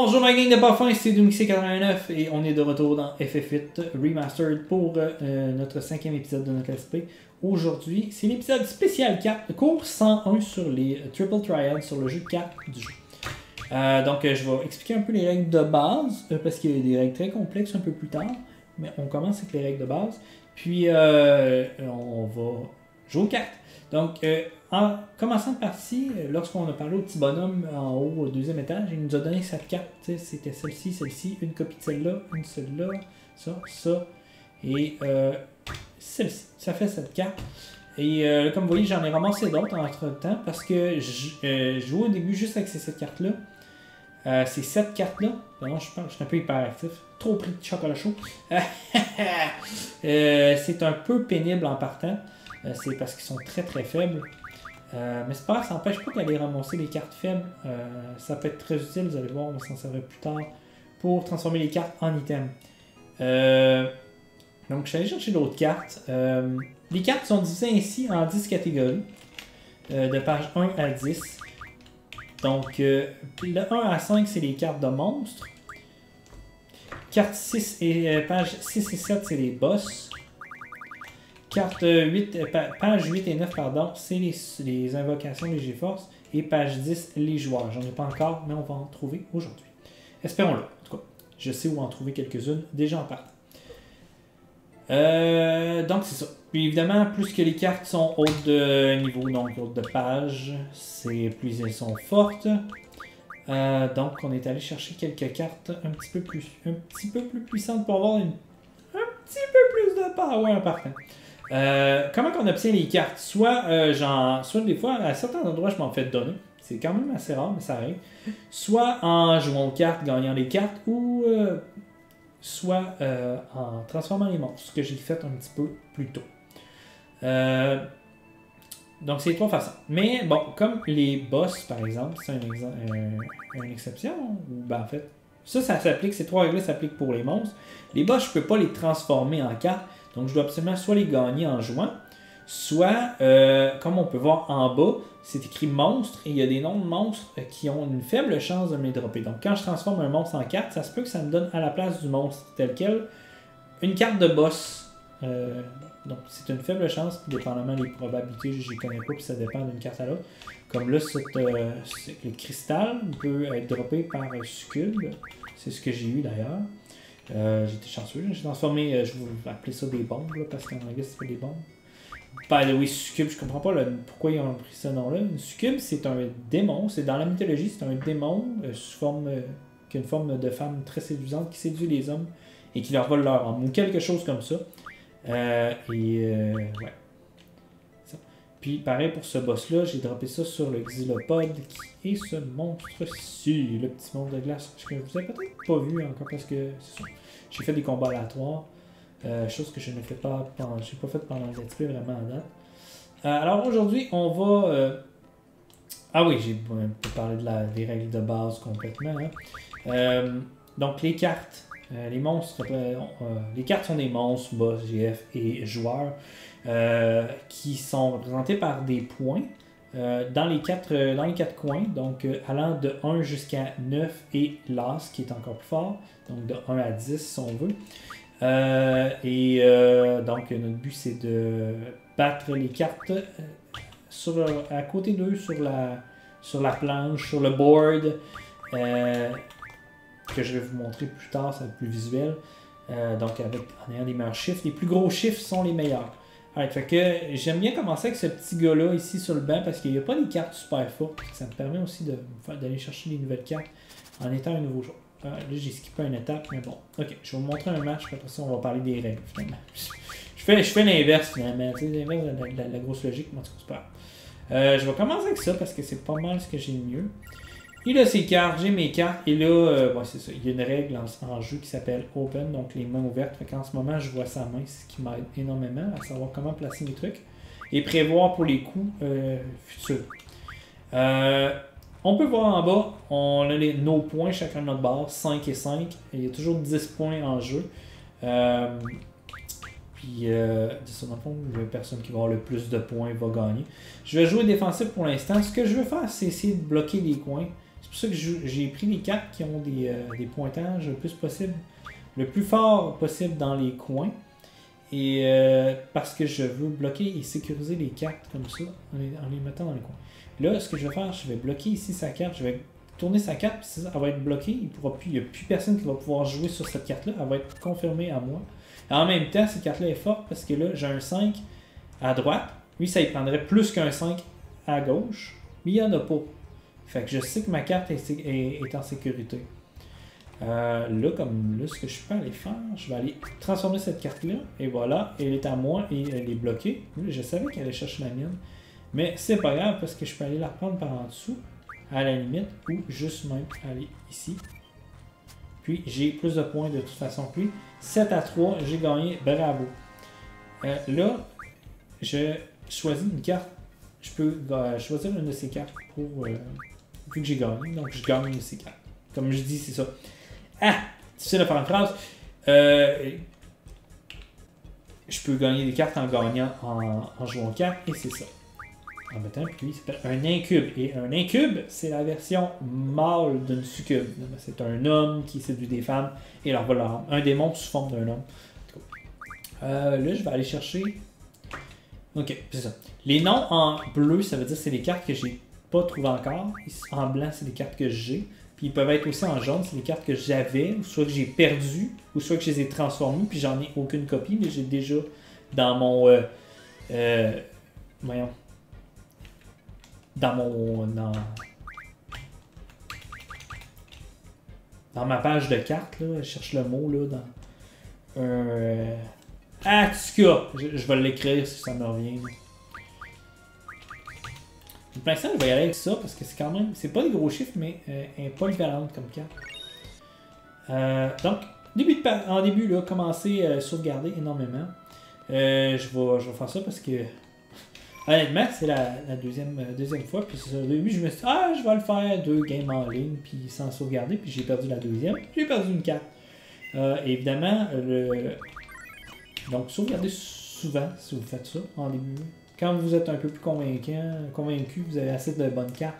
Bonjour ma gang de pas fin, c'est DoomQc89 et on est de retour dans FF8 Remastered pour notre 5e épisode de notre SP. Aujourd'hui, c'est l'épisode spécial 4, cours 101 sur les Triple Triad, sur le jeu de cartes du jeu. Donc je vais expliquer un peu les règles de base, parce qu'il y a des règles très complexes un peu plus tard, mais on commence avec les règles de base, puis on va jouer aux cartes. Donc, en commençant de partie, lorsqu'on a parlé au petit bonhomme en haut au deuxième étage, il nous a donné cette carte. C'était celle-ci, celle-ci, une copie de celle-là, une celle-là, ça, ça, et celle-ci. Ça fait cette carte. Et comme vous voyez, j'en ai ramassé d'autres entre-temps parce que je jouais au début juste avec cette carte-là. C'est cette carte-là. Pardon, je suis un peu hyperactif. Trop pris de chocolat chaud. C'est un peu pénible en partant. C'est parce qu'ils sont très faibles. Mais c'est pas, ça n'empêche pas d'aller ramasser les cartes faibles. Ça peut être très utile, vous allez voir, on s'en servira plus tard pour transformer les cartes en items. Donc je suis allé chercher d'autres cartes. Les cartes sont divisées ainsi en 10 catégories, de page 1 à 10. Donc le 1 à 5 c'est les cartes de monstres. Carte 6 et page 6 et 7 c'est les boss. Carte 8, page 8 et 9, pardon, c'est les invocations des GeForce. Et page 10, les joueurs. J'en ai pas encore, mais on va en trouver aujourd'hui. Espérons-le. En tout cas, je sais où en trouver quelques-unes déjà en partant. Donc, c'est ça. Puis évidemment, plus que les cartes sont hautes de niveau, donc hautes de page, plus elles sont fortes. Donc, on est allé chercher quelques cartes un petit peu plus puissantes pour avoir un petit peu plus de power en partant. Comment qu'on obtient les cartes? Soit des fois, à certains endroits, je m'en fais donner. C'est quand même assez rare, mais ça arrive. Soit en jouant aux cartes, gagnant les cartes, ou soit en transformant les monstres, ce que j'ai fait un petit peu plus tôt. Donc, c'est les trois façons. Mais bon, comme les boss, par exemple, c'est une exception, ou ben en fait, ça s'applique, ces trois règles s'appliquent pour les monstres. Les boss, je ne peux pas les transformer en cartes. Donc, je dois absolument soit les gagner en jouant, soit, comme on peut voir en bas, c'est écrit monstre et il y a des noms de monstres qui ont une faible chance de me les dropper. Donc, quand je transforme un monstre en carte, ça se peut que ça me donne à la place du monstre tel quel une carte de boss. Donc, c'est une faible chance, dépendamment des probabilités, je ne connais pas, puis ça dépend d'une carte à l'autre. Comme là, le cristal peut être droppé par Succubus. C'est ce que j'ai eu d'ailleurs. J'étais chanceux, j'ai transformé, je vais appeler ça des bombes, là, parce qu'en anglais c'est pas des bombes. By the way, Succubus, je comprends pas pourquoi ils ont pris ce nom-là. Une Succubus, c'est un démon, c'est dans la mythologie, c'est un démon sous forme, qui a une forme de femme très séduisante qui séduit les hommes et qui leur vole leur âme, ou quelque chose comme ça. Ouais. Ça. Puis pareil pour ce boss-là, j'ai droppé ça sur le Xylopode qui est ce monstre-ci, le petit monstre de glace que je vous ai peut-être pas vu encore parce que j'ai fait des combats aléatoires, chose que je ne fais pas, j'ai pas fait pendant les SP vraiment à date. Alors aujourd'hui, on va. Ah oui, j'ai parlé des règles de base complètement. Hein. Donc les cartes. Les monstres, les cartes sont des monstres, boss, GF et joueurs qui sont représentés par des points dans les quatre coins, donc allant de 1 jusqu'à 9 et l'as qui est encore plus fort, donc de 1 à 10 si on veut. Donc notre but c'est de battre les cartes à côté d'eux sur la planche, sur le board. Que je vais vous montrer plus tard, ça va être plus visuel. Donc, en ayant des meilleurs chiffres, les plus gros chiffres sont les meilleurs. Alright, fait que j'aime bien commencer avec ce petit gars-là ici sur le banc parce qu'il n'y a pas des cartes super fortes. Ça me permet aussi d'aller chercher des nouvelles cartes en étant un nouveau joueur. Là, j'ai skippé une étape, mais bon. Ok, je vais vous montrer un match, après ça, on va parler des règles finalement. Je fais l'inverse finalement, tu sais, l'inverse de la grosse logique, moi, c'est super. Je vais commencer avec ça parce que c'est pas mal ce que j'ai de mieux. Il a ses cartes, j'ai mes cartes, et là, bon, c'est ça, il y a une règle en jeu qui s'appelle Open, donc les mains ouvertes. Fait qu'en ce moment, je vois sa main, ce qui m'aide énormément à savoir comment placer mes trucs et prévoir pour les coups futurs. On peut voir en bas, on a nos points chacun de notre barre, 5 et 5. Il y a toujours 10 points en jeu. Dans le fond, la personne qui va avoir le plus de points va gagner. Je vais jouer défensif pour l'instant. Ce que je veux faire, c'est essayer de bloquer les coins. C'est pour ça que j'ai pris les cartes qui ont des pointages le plus possible, le plus fort possible dans les coins. Et parce que je veux bloquer et sécuriser les cartes comme ça, en les mettant dans les coins. Là, ce que je vais faire, je vais bloquer ici sa carte, je vais tourner sa carte, puis elle va être bloquée, il n'y a plus personne qui va pouvoir jouer sur cette carte-là, elle va être confirmée à moi. Et en même temps, cette carte-là est forte parce que là, j'ai un 5 à droite, lui ça y prendrait plus qu'un 5 à gauche, mais il n'y en a pas. Fait que je sais que ma carte est en sécurité. Là, comme là, ce que je peux aller faire, je vais aller transformer cette carte-là, et voilà, elle est à moi et elle est bloquée. Je savais qu'elle allait chercher la mienne, mais c'est pas grave parce que je peux aller la reprendre par en dessous, à la limite, ou juste même aller ici. Puis j'ai plus de points de toute façon. Puis 7 à 3, j'ai gagné, bravo. Là, je choisis une carte, je peux choisir une de ces cartes pour vu que j'ai gagné, donc je gagne une de ces cartes. Comme je dis, c'est ça. Ah! Difficile de faire une phrase. Je peux gagner des cartes en gagnant, en jouant aux cartes, et c'est ça. En mettant, puis lui, il s'appelle un incube. Et un incube, c'est la version mâle d'une succube. C'est un homme qui séduit des femmes, et leur vole leur âme. Un démon sous forme d'un homme. Là, je vais aller chercher... Ok, c'est ça. Les noms en bleu, ça veut dire que c'est les cartes que j'ai pas trouvées encore. En blanc, c'est les cartes que j'ai. Puis ils peuvent être aussi en jaune, c'est les cartes que j'avais, ou soit que j'ai perdu, ou soit que je les ai transformées, puis j'en ai aucune copie, mais j'ai déjà dans mon... voyons. Dans ma page de cartes, là, je cherche le mot, là, dans... Atsuka! Je vais l'écrire si ça me revient. Pour l'instant, je vais y aller avec ça parce que c'est quand même. C'est pas des gros chiffres, mais elle n'est pas équivalente comme carte. Donc, en début, là, commencer à sauvegarder énormément. Je vais faire ça parce que. Honnêtement, c'est la deuxième fois. Puis au début, je me suis dit, ah, je vais le faire 2 games en ligne, puis sans sauvegarder. Puis j'ai perdu la deuxième. J'ai perdu une carte. Évidemment, donc, sauvegardez souvent si vous faites ça en début. Quand vous êtes un peu plus convaincu, vous avez assez de bonnes cartes,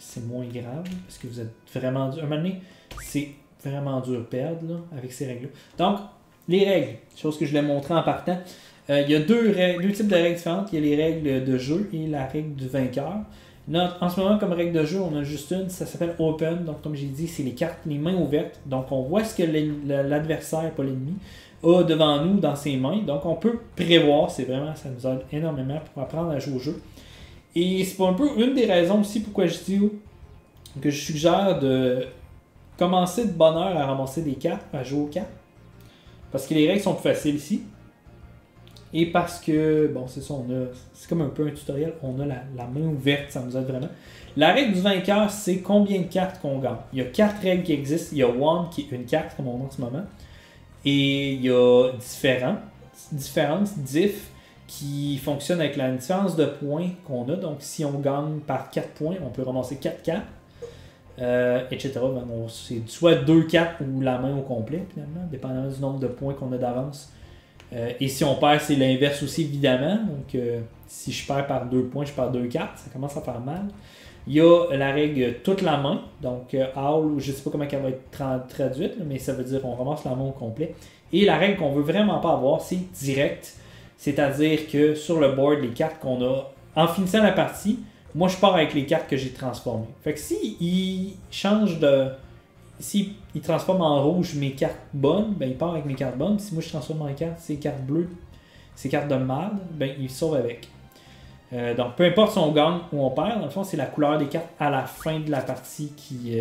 c'est moins grave, parce que vous êtes vraiment dur. Un moment donné, c'est vraiment dur de perdre là, avec ces règles-là. Donc, les règles, chose que je voulais montrer en partant. Il y a deux types de règles différentes. Il y a les règles de jeu et la règle du vainqueur. En ce moment, comme règle de jeu, on a juste une, ça s'appelle Open. Donc, comme j'ai dit, c'est les cartes, les mains ouvertes. Donc, on voit ce que l'adversaire, pas l'ennemi, a devant nous dans ses mains. Donc, on peut prévoir. C'est vraiment, ça nous aide énormément pour apprendre à jouer au jeu. Et c'est un peu une des raisons aussi pourquoi je dis que je suggère de commencer de bonne heure à ramasser des cartes, à jouer aux cartes. Parce que les règles sont plus faciles ici. Et parce que, bon, c'est ça, c'est comme un peu un tutoriel, on a la main ouverte, ça nous aide vraiment. La règle du vainqueur, c'est combien de cartes qu'on gagne. Il y a 4 règles qui existent. Il y a One, qui est une carte, comme on a en ce moment. Et il y a Diff, qui fonctionne avec la différence de points qu'on a. Donc, si on gagne par 4 points, on peut ramasser 4 cartes, etc. Ben, c'est soit 2 cartes ou la main au complet, finalement, dépendamment du nombre de points qu'on a d'avance. Et si on perd, c'est l'inverse aussi, évidemment. Donc, si je perds par 2 points, je perds 2 cartes. Ça commence à faire mal. Il y a la règle toute la main. Donc, all, je ne sais pas comment elle va être traduite, mais ça veut dire qu'on ramasse la main au complet. Et la règle qu'on ne veut vraiment pas avoir, c'est direct. C'est-à-dire que sur le board, les cartes qu'on a, en finissant la partie, moi, je pars avec les cartes que j'ai transformées. Fait que s'il change de... S'il transforme en rouge mes cartes bonnes, ben, il part avec mes cartes bonnes. Si moi je transforme en cartes, ces cartes bleues, ces cartes de merde, ben, il sauve avec. Donc peu importe si on gagne ou on perd, dans le fond c'est la couleur des cartes à la fin de la partie qui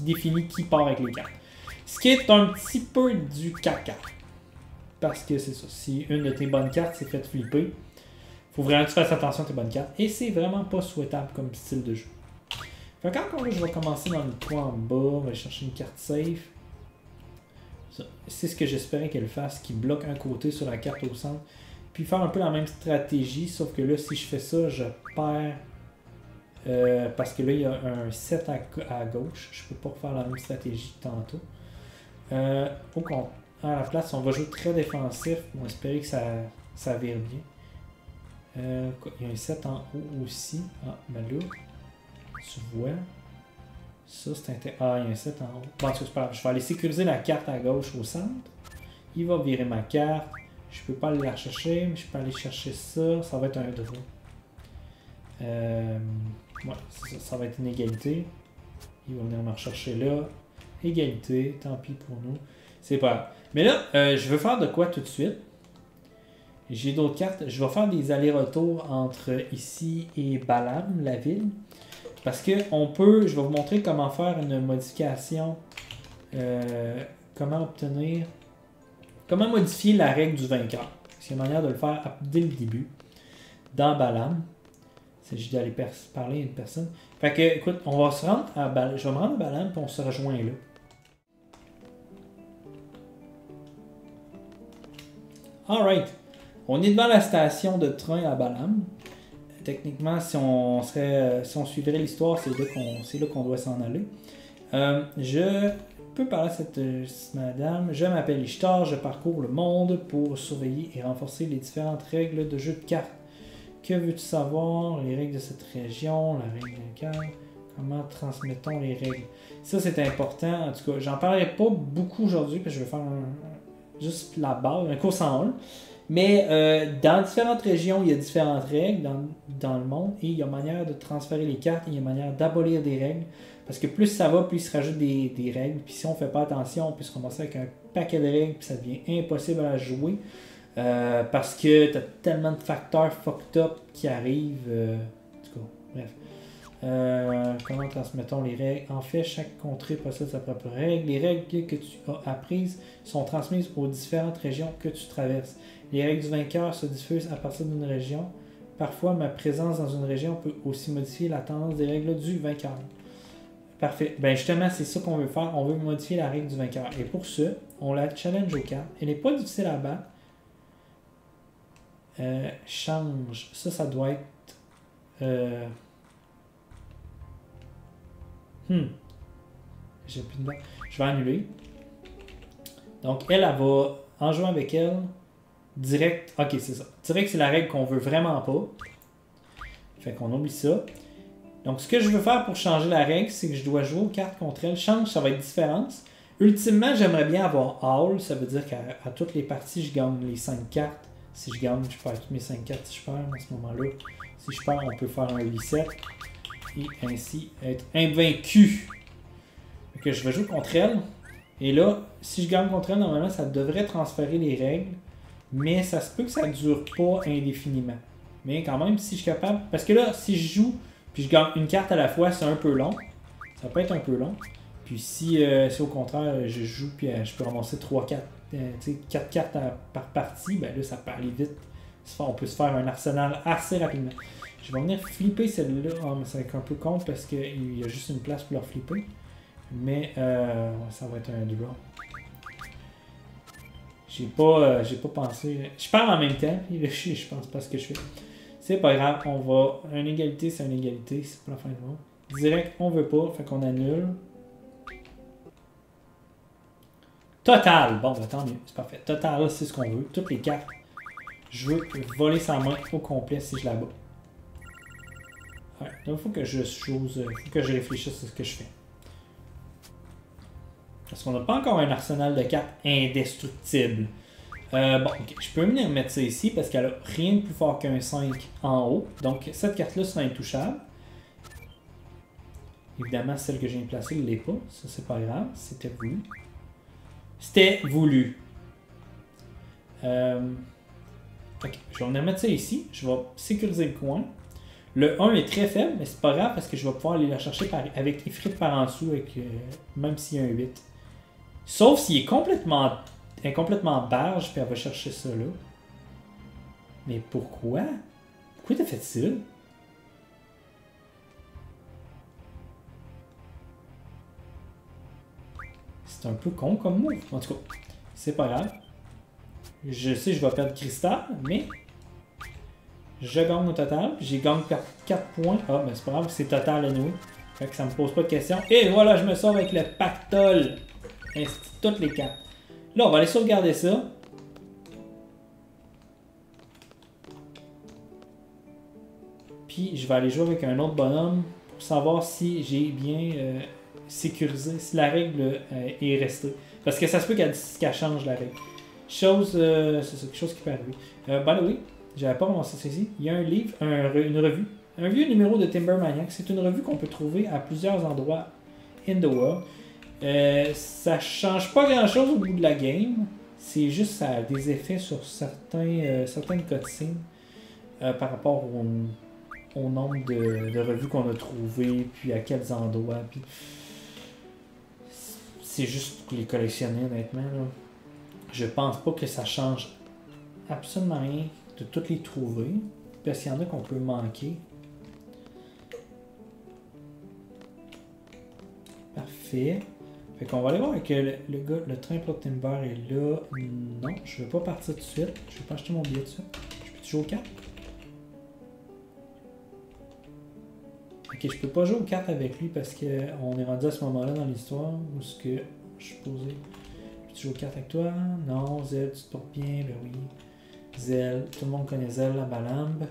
définit qui part avec les cartes. Ce qui est un petit peu du caca. Parce que c'est ça, si une de tes bonnes cartes s'est faite flipper, faut vraiment que tu fasses attention à tes bonnes cartes. Et c'est vraiment pas souhaitable comme style de jeu. Fait qu'encore là, je vais commencer dans le coin en bas, on va chercher une carte safe. C'est ce que j'espérais qu'elle fasse, qui bloque un côté sur la carte au centre. Puis faire un peu la même stratégie, sauf que là, si je fais ça, je perds. Parce que là, il y a un 7 à gauche. Je peux pas faire la même stratégie tantôt. À la place, on va jouer très défensif. On va espérer que ça vire bien. Il y a un 7 en haut aussi. Ah, malheureux. tu vois. Ça, c'est intéressant. Ah, il y a un 7 en haut. Bon, c'est pas grave. Je vais aller sécuriser la carte à gauche au centre. Il va virer ma carte. Je peux pas aller la chercher, mais je peux aller chercher ça. Ça va être un draw. Ouais, ça, ça va être une égalité. Il va venir me rechercher là. Égalité, tant pis pour nous. C'est pas grave. Mais là, je veux faire de quoi tout de suite. J'ai d'autres cartes. Je vais faire des allers-retours entre ici et Balamb, la ville. Parce que on peut, je vais vous montrer comment faire une modification, comment obtenir, comment modifier la règle du vainqueur. C'est une manière de le faire dès le début, dans Balamb. C'est juste d'aller parler à une personne. Fait que, écoute, on va se rendre à Balamb, je vais me rendre à Balamb, puis on se rejoint là. Alright, on est devant la station de train à Balamb. Techniquement, si on suivrait l'histoire, c'est là qu'on doit s'en aller. Je peux parler à cette madame. Je m'appelle Ishtar, je parcours le monde pour surveiller et renforcer les différentes règles de jeu de cartes. Que veux-tu savoir? Les règles de cette région, la règle de la carte, comment transmettons les règles? Ça, c'est important. En tout cas, j'en parlerai pas beaucoup aujourd'hui, parce que je vais faire juste la base, un cours en hall. Mais dans différentes régions, il y a différentes règles dans le monde, et il y a manière de transférer les cartes, et il y a manière d'abolir des règles, parce que plus ça va, plus il se rajoute des règles, puis si on ne fait pas attention, on peut se commencer avec un paquet de règles, puis ça devient impossible à jouer, parce que tu as tellement de facteurs fucked up qui arrivent, en tout cas, bref. Comment transmettons les règles? En fait, chaque contrée possède sa propre règle. Les règles que tu as apprises sont transmises aux différentes régions que tu traverses. Les règles du vainqueur se diffusent à partir d'une région. Parfois, ma présence dans une région peut aussi modifier la tendance des règles du vainqueur. Parfait. Ben justement, c'est ça qu'on veut faire. On veut modifier la règle du vainqueur. Et pour ça, on la challenge aux cartes. Elle n'est pas difficile à battre. Change. Ça doit être... J'ai plus de blanc. Je vais annuler. Donc, elle va, en jouant avec elle, direct. Ok, c'est ça. Direct, c'est la règle qu'on veut vraiment pas. Fait qu'on oublie ça. Donc, ce que je veux faire pour changer la règle, c'est que je dois jouer aux cartes contre elle. Change, ça va être différence. Ultimement, j'aimerais bien avoir all. Ça veut dire qu'à toutes les parties, je gagne les 5 cartes. Si je gagne, je perds toutes mes 5 cartes. Si je perds, à ce moment-là, si je perds, on peut faire un 8-7. Et ainsi être invaincu. Donc, je vais jouer contre elle. Et là, si je gagne contre elle, normalement, ça devrait transférer les règles. Mais ça se peut que ça ne dure pas indéfiniment. Mais quand même, si je suis capable... Parce que là, si je joue, puis je gagne une carte à la fois, c'est un peu long. Ça peut être un peu long. Puis si au contraire, je joue, puis je peux ramasser 4 cartes par partie, ben là, ça peut aller vite. On peut se faire un arsenal assez rapidement. Je vais venir flipper celle-là. Oh, mais ça va être un peu con parce qu'il y a juste une place pour leur flipper. Mais ça va être un draw. J'ai pas pensé. Je parle en même temps. Je pense pas ce que je fais. C'est pas grave. On va. Une égalité, c'est une égalité. C'est pas la fin du monde. Direct, on veut pas. Fait qu'on annule. Total. Bon, ben, tant mieux. C'est parfait. Total, c'est ce qu'on veut. Toutes les cartes. Je veux voler sa main au complet si je la bats. Ouais, donc il faut que je réfléchisse à ce que je fais. Parce qu'on n'a pas encore un arsenal de cartes indestructibles. Bon, okay, je peux venir mettre ça ici parce qu'elle n'a rien de plus fort qu'un 5 en haut. Donc cette carte-là sera intouchable. Évidemment, celle que j'ai placée ne l'est pas. Ça, c'est pas grave. C'était voulu. C'était voulu. Ok, je vais venir mettre ça ici. Je vais sécuriser le coin. Le 1 est très faible, mais c'est pas grave parce que je vais pouvoir aller la chercher avec Ifrit par en dessous, même s'il y a un 8. Sauf s'il est complètement barge, puis elle va chercher ça là. Mais pourquoi? Pourquoi t'as fait ça? C'est un peu con comme moi. En tout cas, c'est pas grave. Je sais que je vais perdre cristal, mais... Je gagne au total, j'ai gagné 4 points. Ah, ben c'est pas grave, c'est total à nous. Fait que ça me pose pas de questions. Et voilà, je me sors avec le pactole. Toutes les cartes. Là, on va aller sauvegarder ça. Puis, je vais aller jouer avec un autre bonhomme pour pour savoir si j'ai bien sécurisé, si la règle est restée. Parce que ça se peut qu'elle change la règle. Chose, c'est quelque chose qui peut arriver. Bah oui, j'avais pas renoncé ceci. Il y a un livre, une revue, un vieux numéro de Timber Maniacs. C'est une revue qu'on peut trouver à plusieurs endroits in the world. Ça change pas grand chose au bout de la game. C'est juste ça a des effets sur certaines cutscenes par rapport au nombre de revues qu'on a trouvées, puis à quels endroits. Puis... c'est juste pour les collectionner, honnêtement. Là. Je pense pas que ça change absolument rien de toutes les trouver, parce qu'il y en a qu'on peut manquer. Parfait. Fait qu'on va aller voir avec le gars, le train pour Timber est là. Non, je veux pas partir tout de suite. Je vais pas acheter mon billet de suite. Je peux toujours au 4. Ok, je peux pas jouer aux cartes avec lui parce qu'on est rendu à ce moment-là dans l'histoire où ce que je suis posé. Tu joues aux cartes avec toi? Non, Zell, tu te portes bien, ben oui. Zell, tout le monde connaît Zell, la Balamb.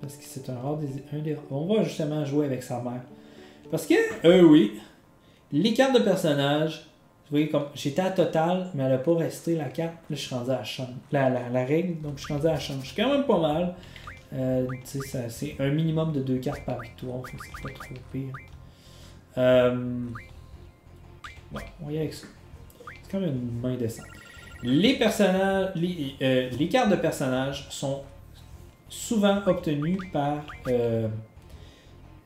Parce que c'est un des... On va justement jouer avec sa mère. Parce que, oui, les cartes de personnages, vous voyez comme j'étais à total, mais elle n'a pas resté la carte. Là, je suis rendu à la change. La règle, donc je suis rendu à la change. Je suis quand même pas mal. C'est un minimum de 2 cartes par victoire, c'est pas trop pire. Bon, on va y aller avec ça. C'est quand même une main décente. Les personnages, les cartes de personnages sont souvent obtenues par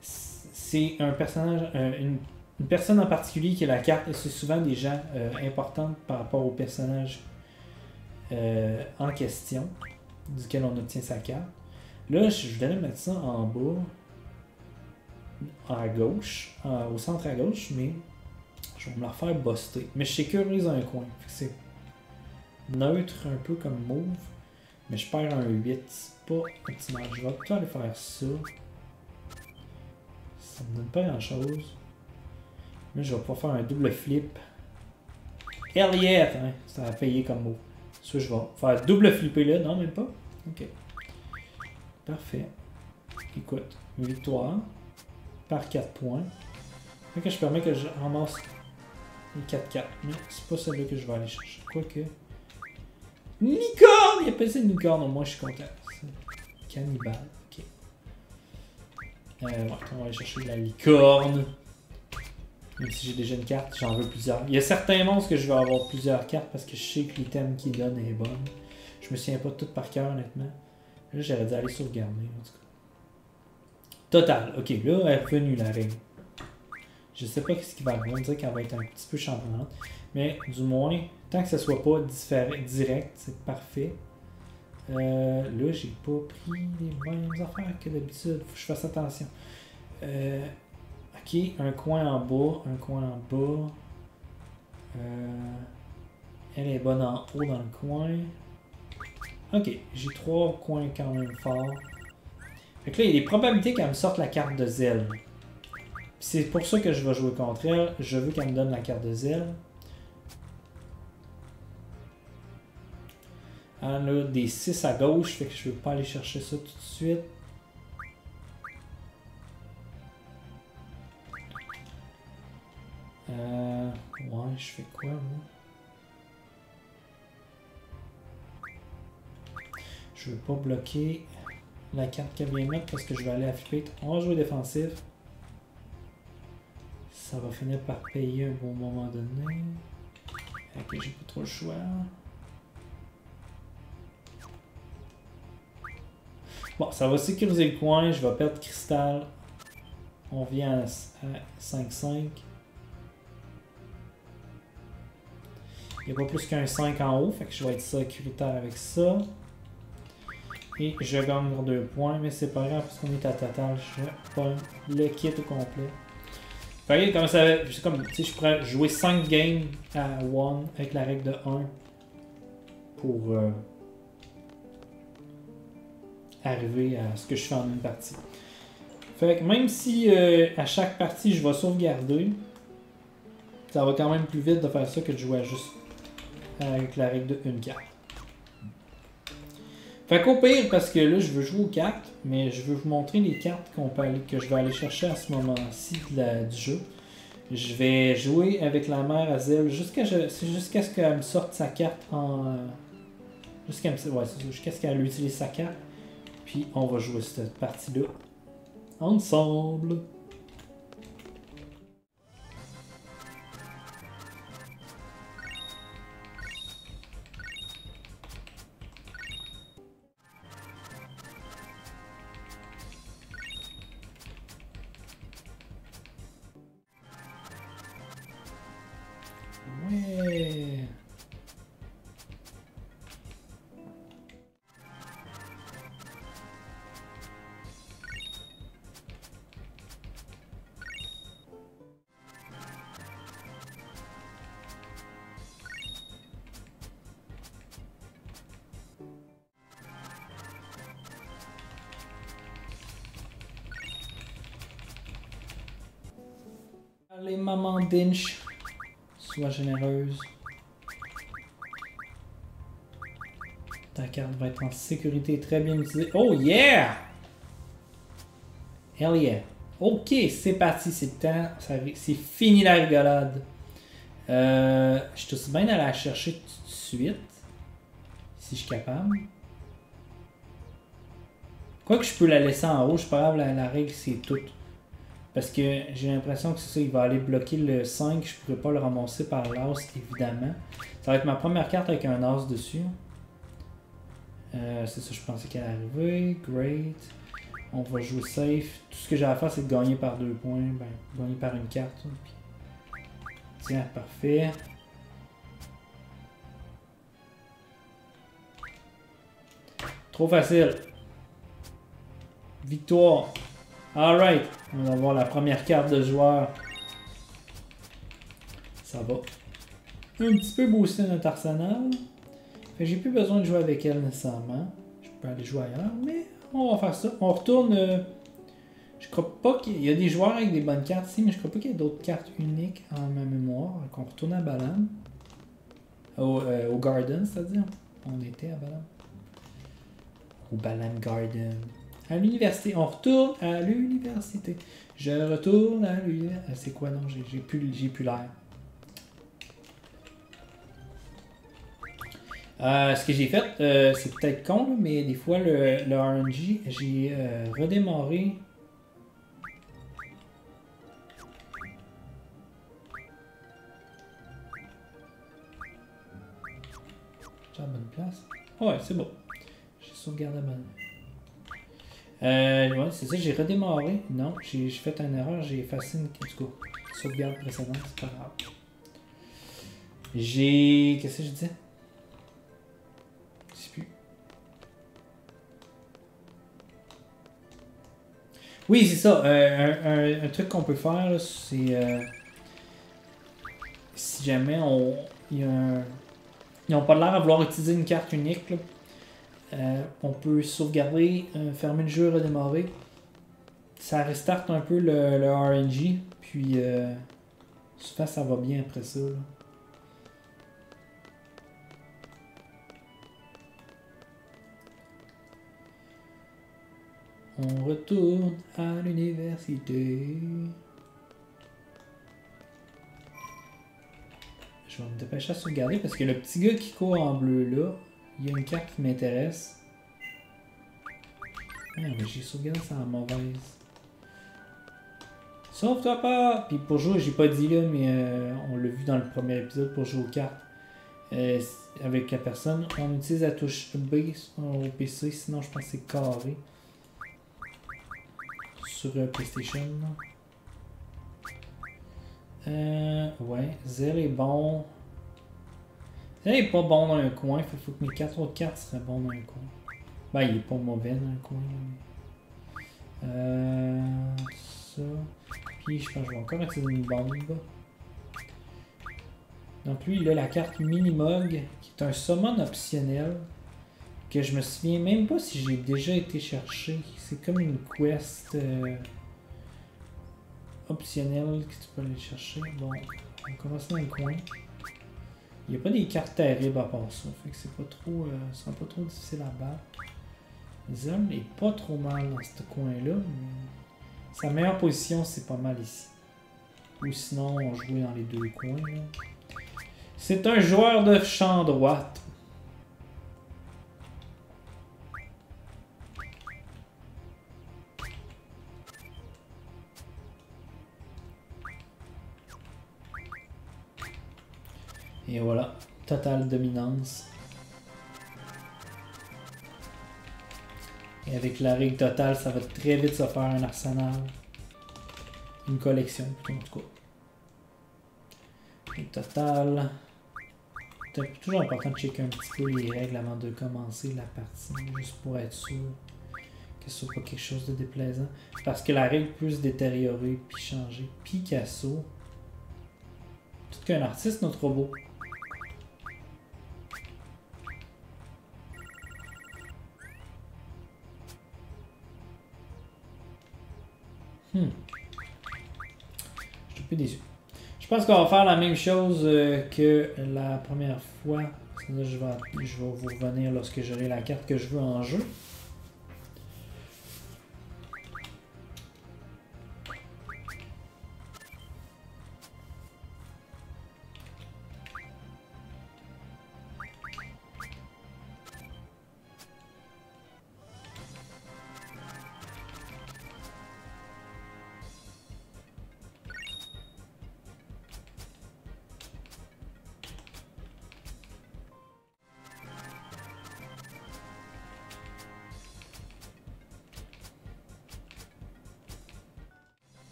c'est un personnage, une personne en particulier qui a la carte, et c'est souvent des gens importants par rapport au personnage en question, duquel on obtient sa carte. Là, je vais aller mettre ça en bas, à gauche, au centre à gauche, mais je vais me la refaire buster. Mais je sécurise un coin, c'est neutre un peu comme move, mais je perds un 8, c'est pas optimal. Je vais plutôt aller faire ça, ça me donne pas grand chose, mais je vais pas faire un double flip. Hell yeah, hein? Ça a payé comme move. Ça, je vais faire double flipper là, non, même pas, ok. Parfait. Écoute, victoire par 4 points. Donc, je permets que je ramasse les 4-4. Mais c'est pas celui que je vais aller chercher. Quoique. Licorne! Il a passé une licorne, au moins je suis content. Cannibale. Ok. Ouais, on va aller chercher de la licorne. Même si j'ai déjà une carte, j'en veux plusieurs. Il y a certains monstres que je vais avoir plusieurs cartes parce que je sais que l'item qu'ils donnent est bon. Je me souviens pas de tout par cœur, honnêtement. Là, j'aurais dû aller sauvegarder, en tout cas. Total. Ok, là, elle est revenue, la règle. Je sais pas ce qui va arriver. On dirait qu'elle va être un petit peu championnante. Mais, du moins, tant que ce soit pas direct, c'est parfait. Là, j'ai pas pris les mêmes affaires que d'habitude. Faut que je fasse attention. Ok, un coin en bas, un coin en bas. Elle est bonne en haut dans le coin. Ok, j'ai 3 coins quand même forts. Fait que là, il y a des probabilités qu'elle me sorte la carte de Zell. C'est pour ça que je vais jouer contre elle. Je veux qu'elle me donne la carte de Zell. Elle a des 6 à gauche, fait que je ne veux pas aller chercher ça tout de suite. Ouais, je fais quoi, moi? Je ne veux pas bloquer la carte qu'elle vient mettre parce que je vais aller à flipper. On va jouer défensif. Ça va finir par payer un bon moment donné. Ok, j'ai pas trop le choix. Bon, ça va sécuriser le coin. Je vais perdre cristal. On vient à 5-5. Il n'y a pas plus qu'un 5 en haut. Fait que je vais être sécuritaire avec ça. Et je gagne 2 points, mais c'est pas grave parce qu'on est à total. Je prends le kit au complet. Fait comme ça, c'est comme si je pourrais jouer 5 games à 1 avec la règle de 1 pour arriver à ce que je fais en une partie. Fait que même si à chaque partie je vais sauvegarder, ça va quand même plus vite de faire ça que de jouer à juste avec la règle de 1 carte. Fait qu'au pire, parce que là, je veux jouer aux cartes, mais je veux vous montrer les cartes que je vais aller chercher à ce moment-ci du jeu. Je vais jouer avec la mère à Zell jusqu'à ce qu'elle me sorte sa carte en... jusqu'à ce qu'elle utilise sa carte. Puis on va jouer cette partie-là ensemble. Allez, maman Dinch, sois généreuse. Ta carte va être en sécurité, très bien utilisée. Oh yeah! Hell yeah! Ok, c'est parti, c'est le temps. C'est fini la rigolade. Je suis aussi bien d'aller la chercher tout de suite. Si je suis capable. Quoique je peux la laisser en haut, je suis pas grave, la règle c'est tout. Parce que j'ai l'impression que c'est ça, il va aller bloquer le 5, je pourrais pas le ramasser par l'as, évidemment. Ça va être ma première carte avec un as dessus. C'est ça, je pensais qu'elle arrivait. Great. On va jouer safe. Tout ce que j'ai à faire, c'est de gagner par 2 points. Ben, gagner par une carte. Puis... Tiens, parfait. Trop facile. Victoire. Alright, on va avoir la première carte de joueur. Ça va un petit peu booster notre arsenal. J'ai plus besoin de jouer avec elle nécessairement. Je peux aller jouer ailleurs, mais on va faire ça. On retourne. Je crois pas qu'il y a des joueurs avec des bonnes cartes ici, mais je crois pas qu'il y a d'autres cartes uniques en ma mémoire. Donc on retourne à Balamb. Au Garden, c'est-à-dire. On était à Balamb. Au Balamb Garden. À l'université, on retourne à l'université. Je retourne à l'université. C'est quoi, non, j'ai plus l'air. Ce que j'ai fait, c'est peut-être con, là, mais des fois le RNG, j'ai redémarré. J'ai la bonne place. Oh, ouais, c'est bon. J'ai sauvegardé la bonne. Ouais, c'est ça, j'ai redémarré. Non, j'ai fait une erreur, j'ai effacé une sauvegarde précédente, c'est pas grave. J'ai... Qu'est-ce que je disais? Je sais plus. Oui, c'est ça. Un truc qu'on peut faire, c'est... Si jamais on... Ils n'ont pas l'air à vouloir utiliser une carte unique, là. On peut sauvegarder, fermer le jeu, redémarrer. Ça restarte un peu le RNG, puis souvent ça va bien après ça. Là. On retourne à l'université. Je vais me dépêcher à sauvegarder parce que le petit gars qui court en bleu là, il y a une carte qui m'intéresse. Ah, mais j'ai sauvegardé ça en mauvaise. Sauve-toi pas! Puis pour jouer, j'ai pas dit là, mais on l'a vu dans le premier épisode pour jouer aux cartes. Avec la personne, on utilise la touche B au PC, sinon je pense que c'est carré. Sur PlayStation. Ouais, Zell est bon. Là, il n'est pas bon dans un coin, il faut que mes 4 autres cartes seraient bons dans un coin. Ben, il est pas mauvais dans un coin. Ça. Puis, je pense que je vais encore utiliser une bombe. Donc, lui, il a la carte Mini-Mog, qui est un summon optionnel, que je me souviens même pas si j'ai déjà été chercher. C'est comme une quest optionnelle que tu peux aller chercher. Bon, on commence dans un coin. Il n'y a pas des cartes terribles à part ça, fait que c'est pas trop difficile à battre. Zell est pas trop mal dans ce coin-là. Sa meilleure position, c'est pas mal ici. Ou sinon, on jouait dans les deux coins. C'est un joueur de champ droite. Et voilà, totale dominance. Et avec la règle totale, ça va très vite se faire un arsenal. Une collection, en tout cas. Règle totale. C'est toujours important de checker un petit peu les règles avant de commencer la partie, juste pour être sûr que ce soit pas quelque chose de déplaisant. Parce que la règle peut se détériorer, puis changer. Picasso. Tout qu'un artiste, notre robot. Je suis un peu déçu. Je pense qu'on va faire la même chose que la première fois. Là, je vais vous revenir lorsque j'aurai la carte que je veux en jeu.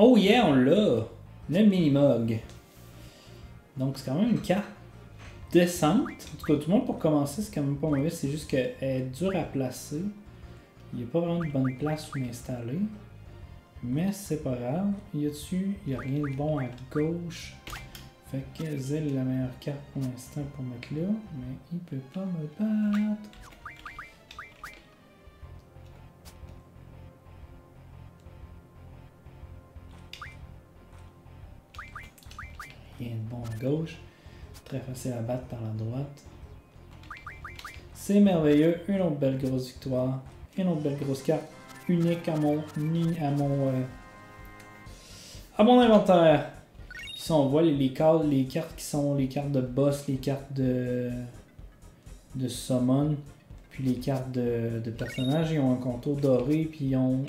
Oh yeah, on l'a! Le Mini-Mog. Donc c'est quand même une carte décente. En tout cas, tout le monde pour commencer, c'est quand même pas mauvais. C'est juste qu'elle est dure à placer. Il n'y a pas vraiment de bonne place où l'installer. Mais c'est pas grave. Il y a dessus, il n'y a rien de bon à gauche. Fait que Zell est la meilleure carte pour l'instant pour mettre là. Mais il peut pas me battre. Bon à gauche, très facile à battre par la droite. C'est merveilleux, une autre belle grosse victoire, une autre belle grosse carte unique à mon inventaire. Puis ça, on voit les cartes qui sont les cartes de boss, les cartes de summon, puis les cartes de personnages. Ils ont un contour doré, puis ils ont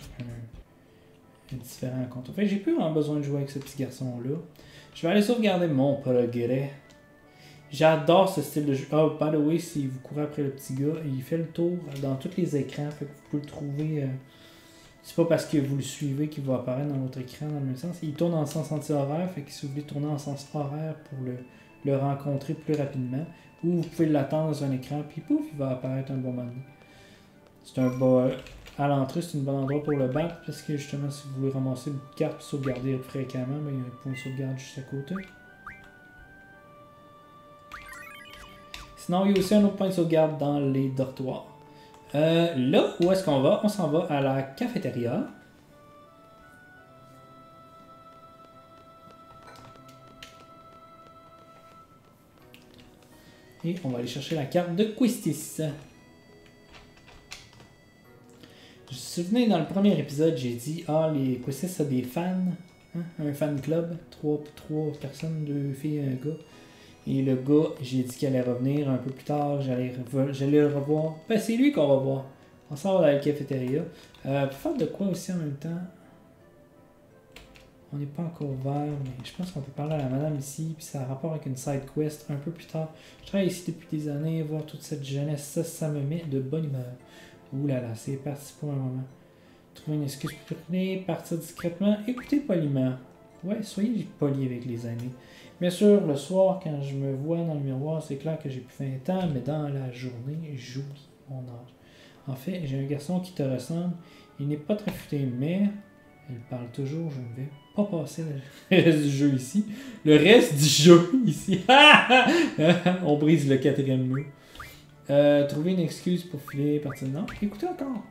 un différent contour. Fait que j'ai plus vraiment besoin de jouer avec ce petit garçon là. Je vais aller sauvegarder mon progrès. J'adore ce style de jeu. Oh, by the way, si vous courez après le petit gars, il fait le tour dans tous les écrans. Fait que vous pouvez le trouver. C'est pas parce que vous le suivez qu'il va apparaître dans l'autre écran dans le même sens. Il tourne en sens anti-horaire. Fait que si vous voulez tourner en sens horaire pour le rencontrer plus rapidement, ou vous pouvez l'attendre dans un écran, puis pouf, il va apparaître un bon moment. C'est un bon. À l'entrée, c'est un bon endroit pour le battre, parce que justement, si vous voulez ramasser une carte pour sauvegarder fréquemment, bien, il y a un point de sauvegarde juste à côté. Sinon, il y a aussi un autre point de sauvegarde dans les dortoirs. Là, où est-ce qu'on va? On s'en va à la cafétéria. Et on va aller chercher la carte de Quistis. Vous vous souvenez, dans le premier épisode, j'ai dit « Ah, les Quistis a des fans, hein? Un fan club, trois personnes, deux filles, un gars. » Et le gars, j'ai dit qu'il allait revenir un peu plus tard, j'allais le revoir. Ben, c'est lui qu'on va voir. On s'en va dans la cafétéria. Pour faire de quoi aussi en même temps? On n'est pas encore ouvert, mais je pense qu'on peut parler à la madame ici, puis ça a rapport avec une side quest un peu plus tard. Je travaille ici depuis des années, voir toute cette jeunesse, ça me met de bonne humeur. Ouh là là, c'est parti pour un moment. Trouver une excuse pour tourner, partir discrètement, écoutez poliment. Ouais, soyez poli avec les amis. Bien sûr, le soir, quand je me vois dans le miroir, c'est clair que j'ai plus 20 ans, mais dans la journée, j'oublie mon âge. En fait, j'ai un garçon qui te ressemble. Il n'est pas très futé, mais elle parle toujours. Je ne vais pas passer le reste du jeu ici. Le reste du jeu ici. On brise le quatrième mur. Trouver une excuse pour filer, partir. Non, écoutez encore.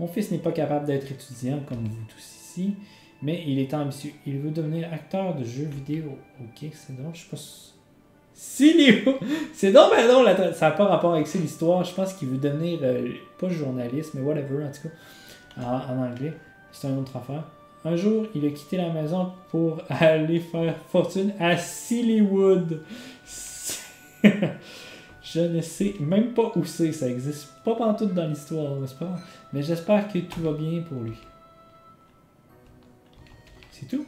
Mon fils n'est pas capable d'être étudiant comme vous tous ici, mais il est ambitieux. Il veut devenir acteur de jeux vidéo. Ok, c'est drôle, je sais pas. Sillywood! C'est donc, ben non, ça n'a pas rapport avec ça l'histoire. Je pense qu'il veut devenir, pas journaliste, mais whatever, en tout cas, en anglais. C'est une autre affaire. Un jour, il a quitté la maison pour aller faire fortune à Sillywood. Je ne sais même pas où c'est, ça existe pas pantoute dans l'histoire, n'est-ce pas? Mais j'espère que tout va bien pour lui. C'est tout?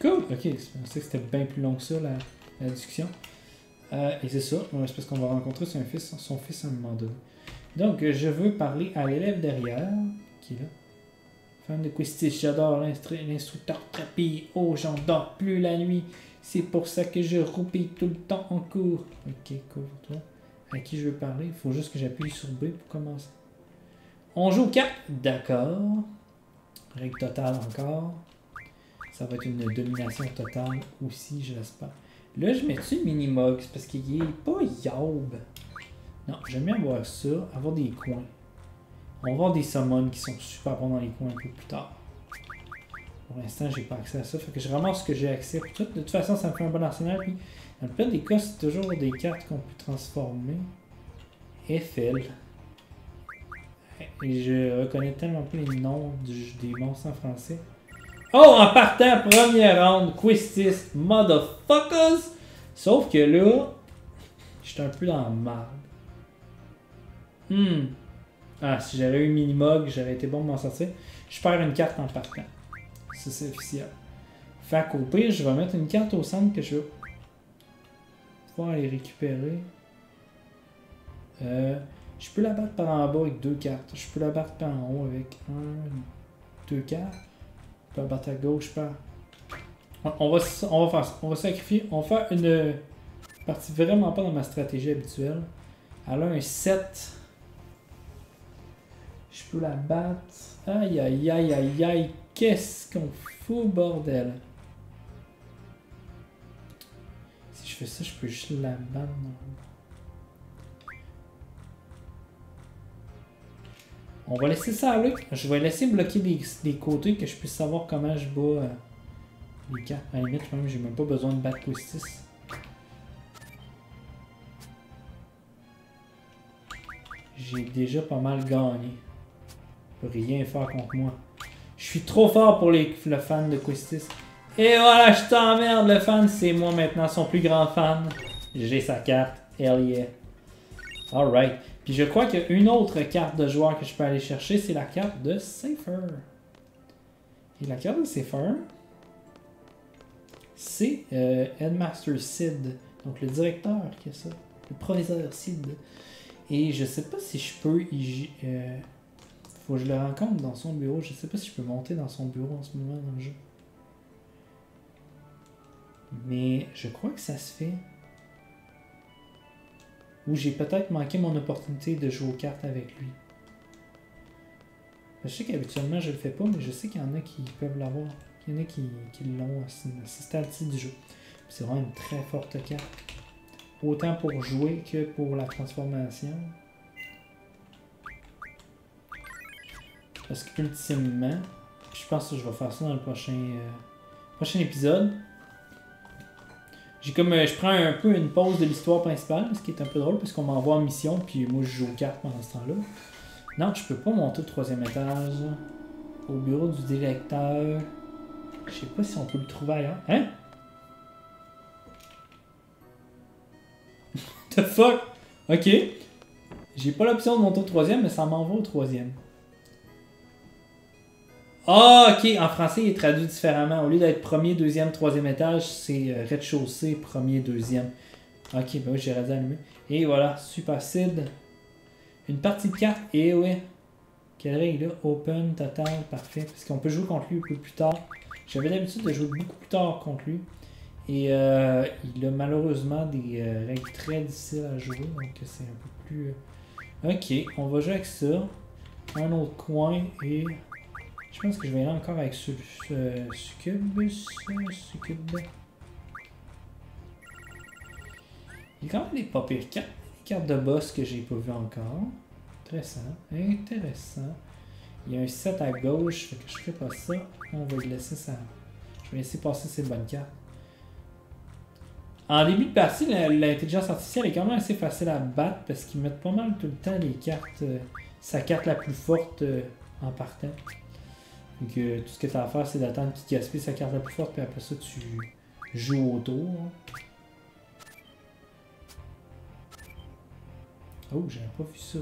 Cool! Ok, on sait que c'était bien plus long que ça, la discussion. Et c'est ça, c'est parce qu'on va rencontrer son fils à un moment donné. Donc, je veux parler à l'élève derrière, qui est là. Femme de Quistis, j'adore l'instructeur trapille. Oh, j'en dors plus la nuit. C'est pour ça que je roupille tout le temps en cours. Ok, couvre-toi. À qui je veux parler? Il faut juste que j'appuie sur B pour commencer. On joue 4. D'accord. Règle totale encore. Ça va être une domination totale aussi, je l'espère. Là, je mets-tu Mini-Mog? Parce qu'il est pas yaube. Non, j'aime bien avoir ça. Avoir des coins. On va avoir des summons qui sont super bons dans les coins un peu plus tard. Pour l'instant, j'ai pas accès à ça. Fait que je ramasse ce que j'ai accès. Tout. De toute façon, ça me fait un bon arsenal. Puis, dans le pire des cas, c'est toujours des cartes qu'on peut transformer. FL. Et je reconnais tellement plus les noms des monstres en français. Oh, en partant, première round, Quistis, motherfuckers! Sauf que là, j'étais un peu dans la merde. Ah, si j'avais eu Mini-Mog, j'aurais été bon de m'en sortir. Je perds une carte en partant. Ça, c'est officiel. Fait qu'au pire, je vais mettre une carte au centre que je vais pouvoir les récupérer. Je peux la battre par en bas avec 2 cartes. Je peux la battre par en haut avec 1, 2 cartes. Je peux la battre à gauche par... On va faire ça. On va sacrifier. On va faire une partie vraiment pas dans ma stratégie habituelle. Elle a un 7. Je peux la battre. Aïe, aïe, aïe, aïe, aïe. Qu'est-ce qu'on fout, bordel? Si je fais ça, je peux juste la battre. On va laisser ça à Luc. Je vais laisser bloquer des côtés que je puisse savoir comment je bats les cartes. À la limite, même, j'ai même pas besoin de battre Quistis. J'ai déjà pas mal gagné. Je peux rien faire contre moi. Je suis trop fort pour le fan de Quistis. Et voilà, je t'emmerde, le fan, c'est moi maintenant, son plus grand fan. J'ai sa carte, hell yeah. Alright. Puis je crois qu'il y a une autre carte de joueur que je peux aller chercher, c'est la carte de Seifer. Et la carte de Seifer, c'est Headmaster Sid, donc le directeur qui a ça, le proviseur Sid. Et je sais pas si je peux y... Faut que je le rencontre dans son bureau. Je sais pas si je peux monter dans son bureau en ce moment dans le jeu. Mais je crois que ça se fait. Ou j'ai peut-être manqué mon opportunité de jouer aux cartes avec lui. Je sais qu'habituellement je le fais pas, mais je sais qu'il y en a qui peuvent l'avoir. Il y en a qui l'ont à ce stade-ci du jeu. C'est vraiment une très forte carte. Autant pour jouer que pour la transformation. Parce qu'ultimement, je pense que je vais faire ça dans le prochain épisode. J'ai comme je prends un peu une pause de l'histoire principale, ce qui est un peu drôle parce qu'on m'envoie en mission, puis moi je joue aux cartes pendant ce temps-là. Non, je peux pas monter au 3e étage. Au bureau du directeur. Je sais pas si on peut le trouver ailleurs. Hein? The fuck? Ok. J'ai pas l'option de monter au 3e, mais ça m'envoie au 3e. Ah, ok, en français, il est traduit différemment. Au lieu d'être premier, deuxième, troisième étage, c'est rez-de-chaussée, premier, deuxième. Ok, ben oui, j'ai raison d'allumer. Et voilà, super Sid. Une partie de carte, et ouais. Carré, là, open, total, parfait. Parce qu'on peut jouer contre lui beaucoup plus tard. J'avais l'habitude de jouer beaucoup plus tard contre lui. Et il a malheureusement des règles très difficiles à jouer. Donc c'est un peu plus... Ok, on va jouer avec ça. Un autre coin et... Je pense que je vais aller encore avec ce Succubus. Il y a quand même des pas pires cartes. Des cartes de boss que j'ai pas vues encore. Intéressant, intéressant. Il y a un 7 à gauche, fait que je fais pas ça. On va laisser ça. Je vais laisser passer ces bonnes cartes. En début de partie, l'intelligence artificielle est quand même assez facile à battre parce qu'ils mettent pas mal tout le temps les cartes. Sa carte la plus forte en partant. Donc tout ce que tu as à faire, c'est d'attendre qu'il gaspille sa carte la plus forte, puis après ça, tu joues au tour. Oh, j'avais pas vu ça.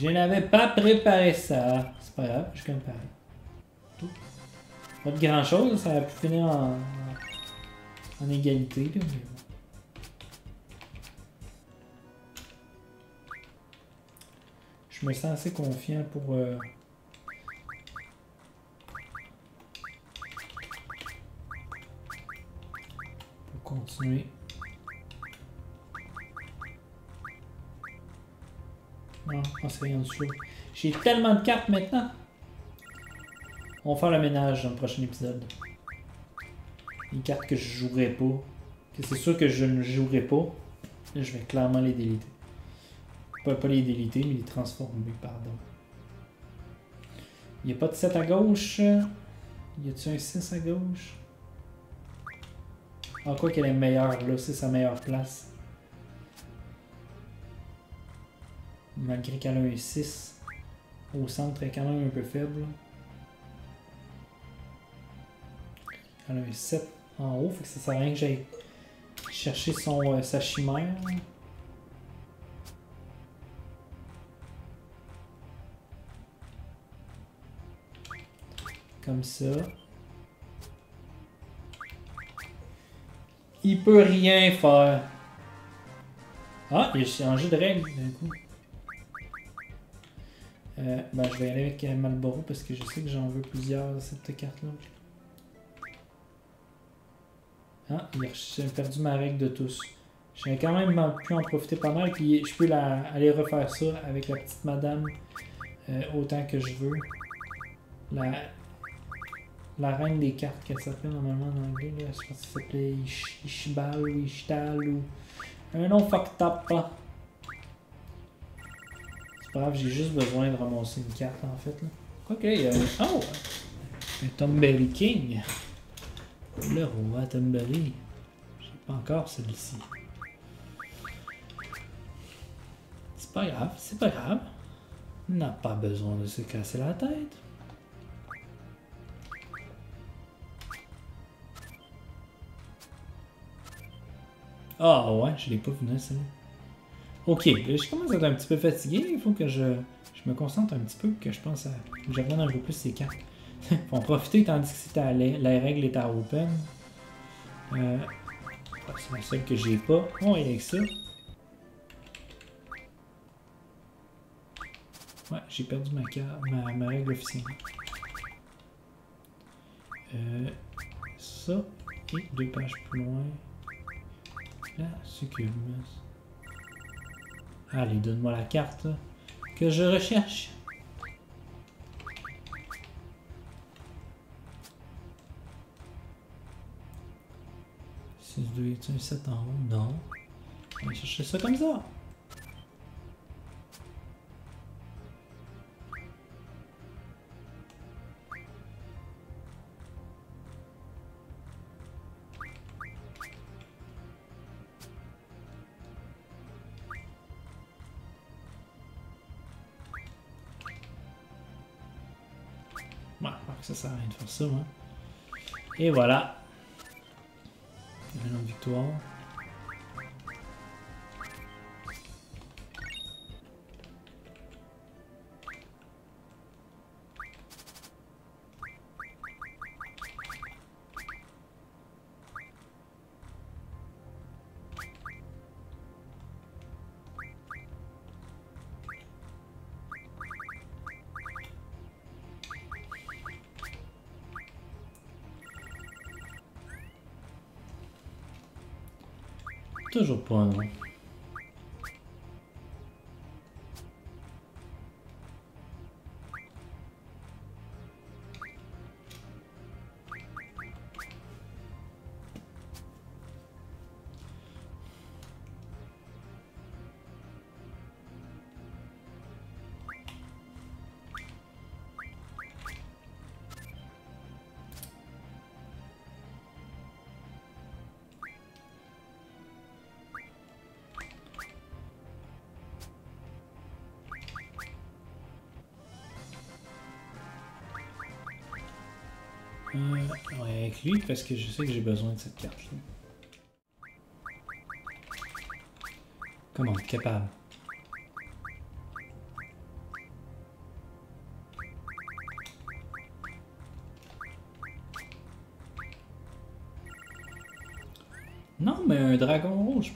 Je n'avais pas préparé ça. C'est pas grave, je suis comme pareil. Tout. Pas de grand chose, ça a pu finir en égalité. Là, mais bon. Je me sens assez confiant pour... continuer. Non, je pense rien du tout. J'ai tellement de cartes maintenant. On va faire le ménage dans le prochain épisode. Les cartes que je jouerai pas. Que c'est sûr que je ne jouerai pas. Je vais clairement les déliter. Pas les déliter, mais les transformer, pardon. Il n'y a pas de 7 à gauche. Y a-t-il un 6 à gauche? En quoi qu'elle est meilleure, là, c'est sa meilleure place. Malgré qu'elle a un 6, au centre, elle est quand même un peu faible. Elle a un 7 en haut, fait que ça sert à rien que j'aille chercher sa chimère. Comme ça. Il peut rien faire. Ah, il a changé de règle d'un coup. Ben, je vais aller avec Malboro parce que je sais que j'en veux plusieurs cette carte-là. Ah, j'ai perdu ma règle de tous. J'ai quand même pu en profiter pas mal. Puis je peux aller refaire ça avec la petite madame autant que je veux. La reine des cartes qu'elle s'appelle normalement en anglais, là, je pense que ça s'appelait Ishbal ou Ishtal ou... Un nom fucked up, hein. C'est pas grave, j'ai juste besoin de ramasser une carte en fait. Quoique, il y a... Oh! Un Tombéry King! Le roi Tombéry. Je sais pas encore celui-ci. C'est pas grave, c'est pas grave. On n'a pas besoin de se casser la tête. Ah ouais, je l'ai pas vu celle-là. Ok, je commence à être un petit peu fatigué. Il faut que je me concentre un petit peu, que je pense à... que je regarde un peu plus ces cartes. Faut en profiter tandis que c'est la règle est à open. C'est la seule que j'ai pas. On est avec ça. Ouais, j'ai perdu ma règle officielle. Ça, et deux pages plus loin. La Succubus. Allez, donne-moi la carte que je recherche. Si je dois être un 7 en haut, non. On va chercher ça comme ça. Ça sert à rien de faire ça, hein. Et voilà. Un nom de victoire. Toujours pas un nom. Ouais, avec lui parce que je sais que j'ai besoin de cette carte là. Comment être capable? Non mais un dragon rouge.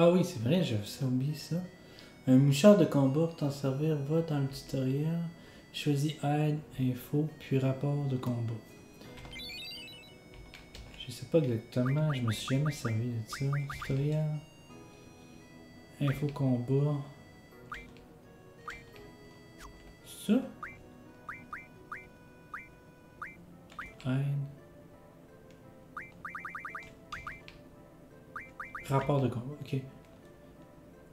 Ah oui, c'est vrai, j'avais oublié ça. Un mouchard de combat pour t'en servir, va dans le tutoriel, choisis aide, info, puis rapport de combat. Je sais pas exactement, je me suis jamais servi de ça. Tutoriel, info, combat. C'est ça? Aide. Rapport de combat, ok.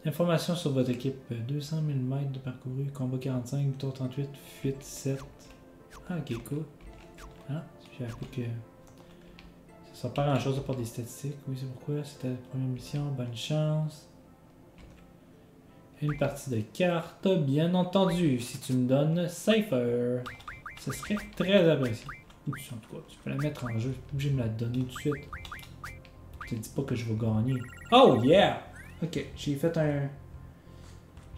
Information sur votre équipe. 200 000 mètres de parcouru, combat 45, tour 38, fuite 7. Ah, ok, cool. Ah, j'ai appris que ça sert pas grand chose à part des statistiques. Oui, c'est pourquoi c'était la première mission. Bonne chance. Une partie de carte, bien entendu. Si tu me donnes Seifer, ce serait très apprécié. En tout cas, tu peux la mettre en jeu. Je suis obligé de me la donner tout de suite. Je te dis pas que je vais gagner. Oh yeah! Ok, j'ai fait un...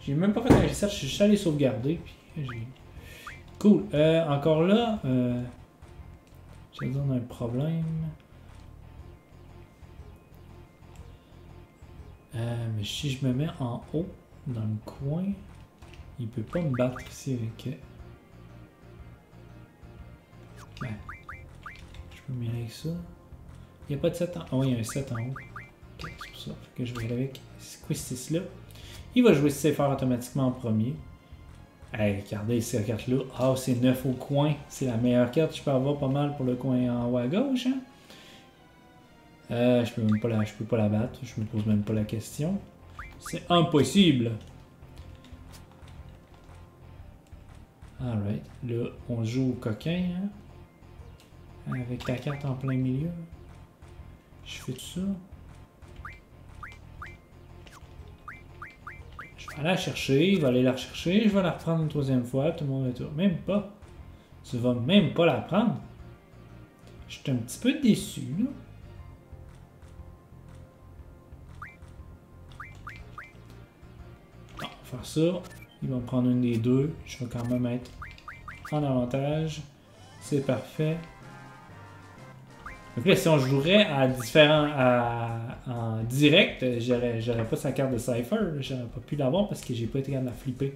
J'ai même pas fait un research, je suis juste allé sauvegarder, puis j'ai... Cool, encore là, je vais dire on a un problème. Mais si je me mets en haut, dans le coin, il peut pas me battre ici avec... Ben, je peux me mettre avec ça. Il n'y a pas de 7 en haut, oh, il y a un 7 en haut. Okay, c'est pour ça que je vais aller avec ce Quistis là. Il va jouer Seifer automatiquement en premier. Hey, regardez cette carte là. Ah, oh, c'est 9 au coin. C'est la meilleure carte. Je peux avoir pas mal pour le coin en haut à gauche. Hein? Je peux pas la battre. Je me pose même pas la question. C'est impossible. Alright. Là, on joue au coquin. Hein? Avec la carte en plein milieu. Je fais tout ça. À la chercher, il va aller la rechercher, je vais la reprendre une troisième fois, tout le monde va dire, même pas. Tu vas même pas la prendre. Je suis un petit peu déçu, là. Bon, on va faire ça. Il va prendre une des deux. Je vais quand même être en avantage. C'est parfait. Donc là, si on jouerait à différents, en direct, j'aurais pas sa carte de Seifer, j'aurais pas pu l'avoir parce que j'ai pas été capable de la flipper.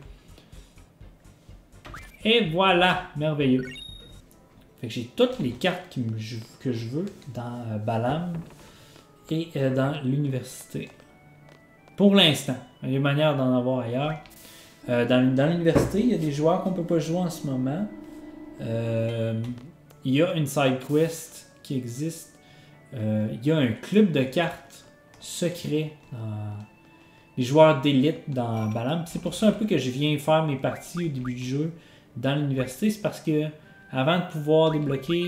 Et voilà, merveilleux. Fait que j'ai toutes les cartes que je veux dans Balamb et dans l'université. Pour l'instant, il y a une manière d'en avoir ailleurs. Dans l'université, il y a des joueurs qu'on peut pas jouer en ce moment. Il y a une side quest qui existe. Il y a un club de cartes secret dans les joueurs d'élite dans Balamb. C'est pour ça un peu que je viens faire mes parties au début du jeu dans l'université. C'est parce que avant de pouvoir débloquer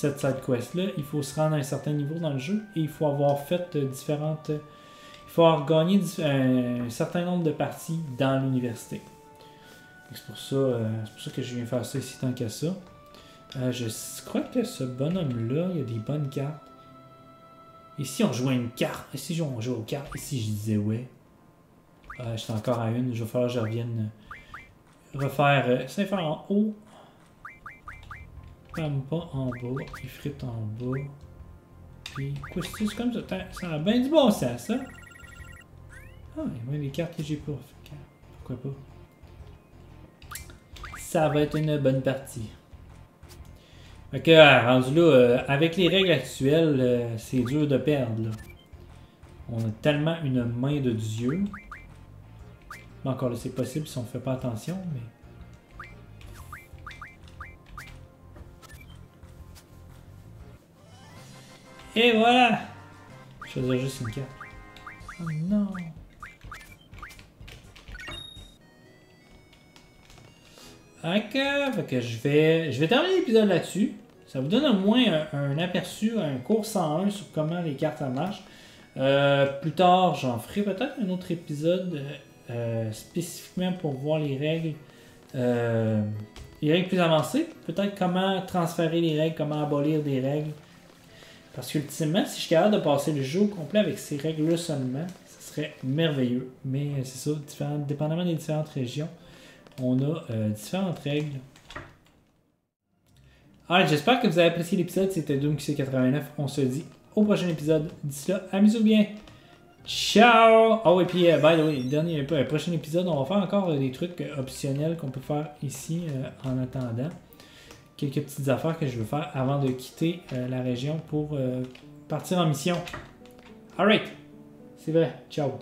cette side quest-là, il faut se rendre à un certain niveau dans le jeu et il faut avoir fait différentes... Il faut avoir gagné un certain nombre de parties dans l'université. C'est pour ça que je viens faire ça ici tant qu'à ça. Je crois que ce bonhomme-là, il a des bonnes cartes. Et si on jouait une carte? Et si on jouait aux cartes? Et si je disais ouais? J'étais encore à une. Je vais falloir que je revienne refaire Seifer en haut. Pam pas en bas. Et frites en bas. Puis Quistis comme ça. Ça a bien du bon sens, ça. Ah, il y a des cartes que j'ai pas. Pourquoi pas? Ça va être une bonne partie. Fait que, rendu là, avec les règles actuelles, c'est dur de perdre, là. On a tellement une main de Dieu. Mais encore là, c'est possible si on fait pas attention, mais... Et voilà! Je faisais juste une carte. Oh non! Ok, fait que je vais terminer l'épisode là-dessus. Ça vous donne au moins un aperçu, un cours 101 sur comment les cartes marchent. Plus tard, j'en ferai peut-être un autre épisode spécifiquement pour voir les règles plus avancées. Peut-être comment transférer les règles, comment abolir des règles. Parce qu'ultimement, si je suis capable de passer le jeu au complet avec ces règles-là seulement, ce serait merveilleux. Mais c'est ça, dépendamment des différentes régions. On a différentes règles. Alright, j'espère que vous avez apprécié l'épisode. C'était DoomQc89. On se dit au prochain épisode. D'ici là, amusez-vous bien. Ciao! Oh, et puis, by the way, le prochain épisode, on va faire encore des trucs optionnels qu'on peut faire ici en attendant. Quelques petites affaires que je veux faire avant de quitter la région pour partir en mission. Alright, c'est vrai. Ciao!